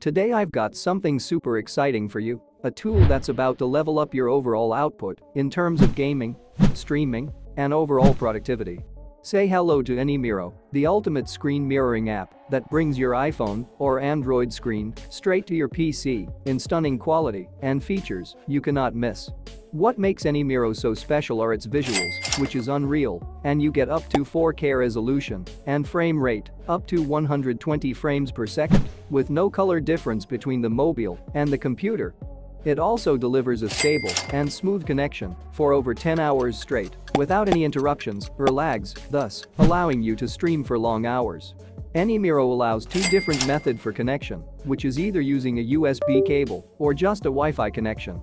Today I've got something super exciting for you, a tool that's about to level up your overall output in terms of gaming, streaming, and overall productivity. Say hello to AnyMiro, the ultimate screen mirroring app that brings your iPhone or Android screen straight to your PC in stunning quality and features you cannot miss. What makes AnyMiro so special are its visuals, which is unreal, and you get up to 4K resolution and frame rate, up to 120 frames per second, with no color difference between the mobile and the computer. It also delivers a stable and smooth connection for over 10 hours straight without any interruptions or lags, thus allowing you to stream for long hours. AnyMiro allows two different methods for connection, which is either using a USB cable or just a Wi-Fi connection.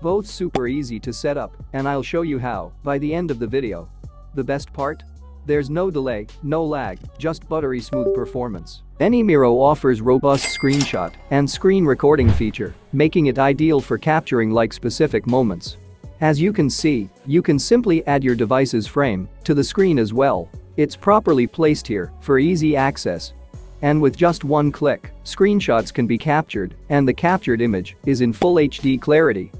Both super easy to set up, and I'll show you how by the end of the video. The best part? There's no delay, no lag, just buttery smooth performance. AnyMiro offers robust screenshot and screen recording feature, making it ideal for capturing specific moments. As you can see, you can simply add your device's frame to the screen as well. It's properly placed here for easy access. And with just one click, screenshots can be captured, and the captured image is in full HD clarity.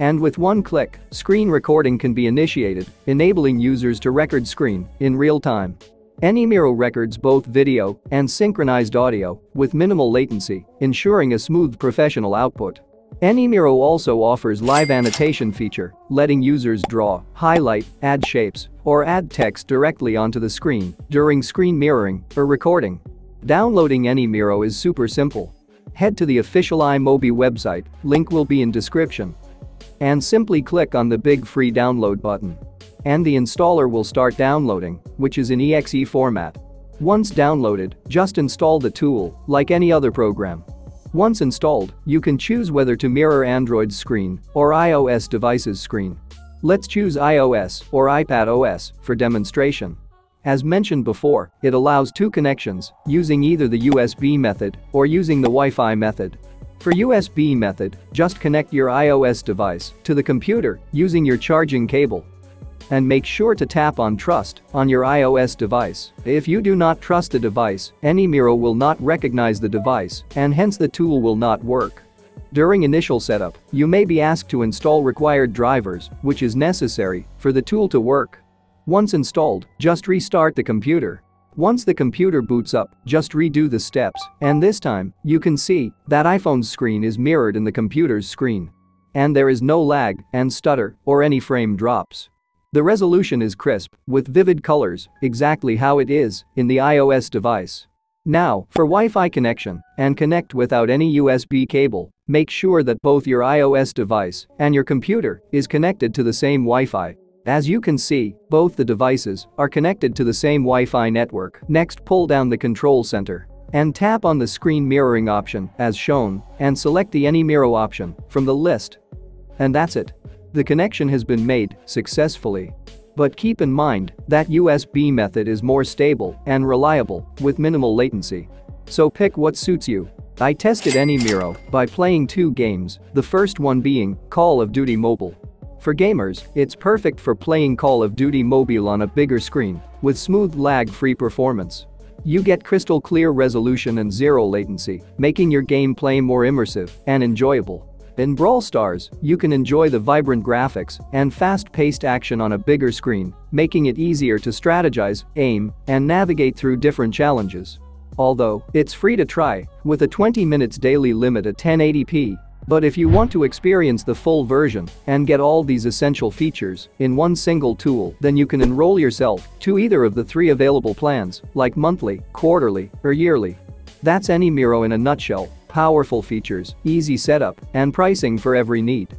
And with one click, screen recording can be initiated, enabling users to record screen in real time. AnyMiro records both video and synchronized audio with minimal latency, ensuring a smooth professional output. AnyMiro also offers live annotation feature, letting users draw, highlight, add shapes, or add text directly onto the screen during screen mirroring or recording. Downloading AnyMiro is super simple. Head to the official iMobi website, link will be in description, and simply click on the big free download button. And the installer will start downloading, which is in EXE format. Once downloaded, just install the tool like any other program. Once installed, you can choose whether to mirror Android's screen or iOS device's screen. Let's choose iOS or iPadOS for demonstration. As mentioned before, it allows two connections, using either the USB method or using the Wi-Fi method. For USB method, just connect your iOS device to the computer using your charging cable. And make sure to tap on Trust on your iOS device. If you do not trust the device, AnyMiro will not recognize the device, and hence the tool will not work. During initial setup, you may be asked to install required drivers, which is necessary for the tool to work. Once installed, just restart the computer. Once the computer boots up, just redo the steps, and this time, you can see that iPhone's screen is mirrored in the computer's screen. And there is no lag and stutter or any frame drops. The resolution is crisp, with vivid colors, exactly how it is in the iOS device. Now, for Wi-Fi connection, and connect without any USB cable, make sure that both your iOS device and your computer is connected to the same Wi-Fi. As you can see, both the devices are connected to the same Wi-Fi network. Next, pull down the control center and tap on the screen mirroring option as shown and select the AnyMiro option from the list. And that's it. The connection has been made successfully. But keep in mind that USB method is more stable and reliable with minimal latency. So pick what suits you. I tested AnyMiro by playing two games, the first one being Call of Duty Mobile. For gamers, it's perfect for playing Call of Duty Mobile on a bigger screen with smooth lag-free performance. You get crystal clear resolution and zero latency, making your gameplay more immersive and enjoyable. In Brawl Stars, you can enjoy the vibrant graphics and fast-paced action on a bigger screen, making it easier to strategize, aim, and navigate through different challenges. Although, it's free to try, with a 20 minutes daily limit at 1080p. But if you want to experience the full version and get all these essential features in one single tool, then you can enroll yourself to either of the three available plans, like monthly, quarterly, or yearly. That's AnyMiro in a nutshell. Powerful features, easy setup, and pricing for every need.